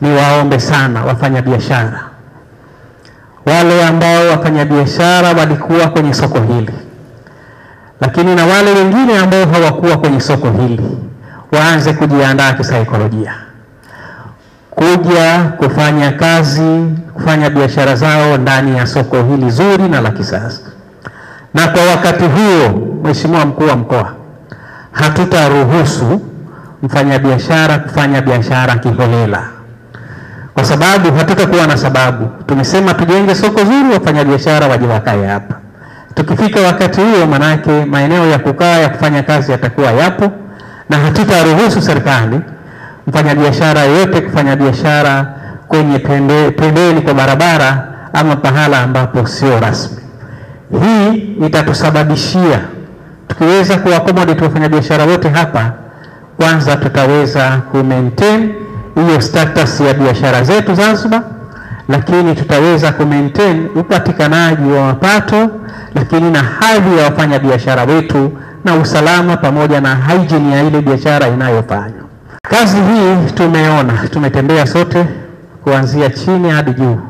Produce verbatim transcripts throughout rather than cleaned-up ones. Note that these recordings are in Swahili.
ni waombe sana wafanya biashara, wale ambao wafanya biashara walikuwa kwenye soko hili, lakini na wale wengine ambao hawakuwa kwenye soko hili waanze kujiandaa kisaikolojia kuja kufanya kazi, kufanya biashara zao ndani ya soko hili zuri na la kisasa. Na kwa wakati huo, Mheshimiwa Mkuu wa Mkoa, hatutaruhusu mfanyabiashara kufanya biashara kiholela, kwa sababu hatutakuwa na sababu. Tumesema tujenge soko zuri, wafanyabiashara waje wakae hapa. Tukifika wakati huo, manake maeneo ya kukaa ya kufanya kazi yatakuwa yapo, na hatutaruhusu serikali mfanyabiashara yote kufanya biashara kwenye pembe, pembeni kwa barabara ama pahala ambapo sio rasmi. Hii itatusababishia, tukiweza kuaccommodate wafanyabiashara wote hapa, kwanza tutaweza kumaintain hiyo status ya biashara zetu Zanzibar, lakini tutaweza kumaintain upatikanaji wa mapato, lakini na hadhi ya wafanyabiashara wetu na usalama pamoja na hygiene ya ile biashara inayofanywa. Kazi hii tumeona, tumetembea sote kuanzia chini hadi juu.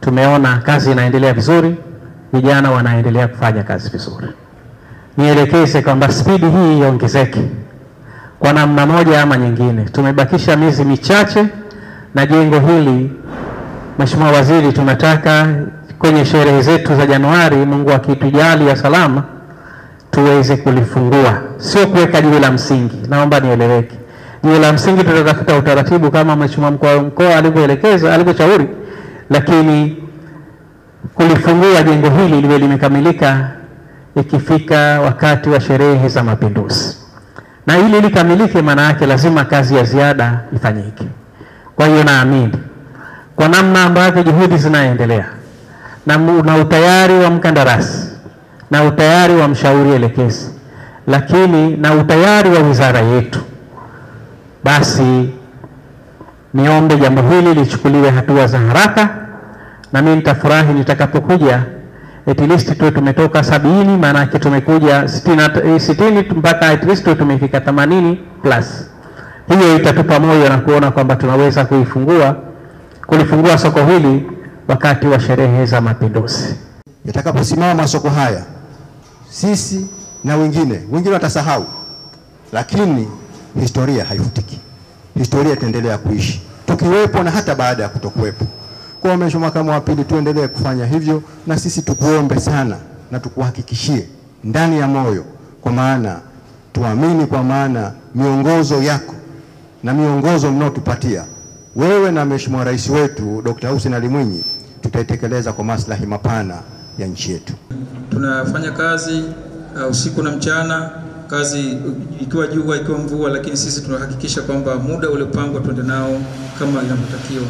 Tumeona kazi inaendelea vizuri, vijana wanaendelea kufanya kazi vizuri. Nielekeze kwamba spidi hii iongezeke kwa namna moja ama nyingine. Tumebakisha miezi michache na jengo hili, Mheshimiwa Waziri, tunataka kwenye sherehe zetu za Januari, Mungu akitujalia ya salama, tuweze kulifungua. Sio kuweka jiwe la msingi, naomba nieleweke. Jiwe la msingi tutatafuta utaratibu kama Mheshimiwa Mkuu wa Mkoa alivyoelekeza, alivyoshauri, lakini kulifungua jengo hili liwe limekamilika ikifika wakati wa sherehe za Mapinduzi. Na ili likamilike, maana yake lazima kazi ya ziada ifanyike. Kwa hiyo naamini kwa namna ambavyo juhudi zinaendelea na, na utayari wa mkandarasi na utayari wa mshauri elekezi, lakini na utayari wa wizara yetu, basi niombe jambo hili lichukuliwe hatua za haraka. Na mimi nitafurahi nitakapokuja at least tu tumetoka sabini, maana yake tumekuja sitini mpaka at least tu tumefika themanini plus. Hiyo itatupa moyo na kuona kwamba tunaweza kuifungua kulifungua soko hili wakati wa sherehe za Mapinduzi. Yatakaposimama masoko haya, sisi na wengine wengine watasahau, lakini historia haifutiki. Historia itaendelea kuishi tukiwepo na hata baada ya kutokuwepo. Kwa Mheshimiwa Makamu wa Pili, tuendelee kufanya hivyo, na sisi tukuombe sana na tukuhakikishie ndani ya moyo, kwa maana tuamini, kwa maana miongozo yako na miongozo mnaotupatia wewe na Mheshimiwa Rais wetu Daktari Hussein Ali Mwinyi tutaitekeleza kwa maslahi mapana ya nchi yetu. Tunafanya kazi uh, usiku na mchana, kazi ikiwa jua ikiwa mvua, lakini sisi tunahakikisha kwamba muda ule pangwa twende nao kama inavyotakiwa.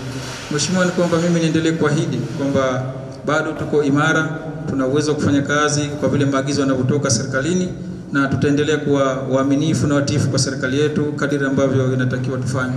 Mheshimiwa, ni kwamba mimi niendelee kuahidi kwamba bado tuko imara, tuna uwezo kufanya kazi kwa vile maagizo yanavyotoka serikalini, na tutaendelea kuwa waaminifu na watiifu kwa serikali yetu kadiri ambavyo inatakiwa tufanye.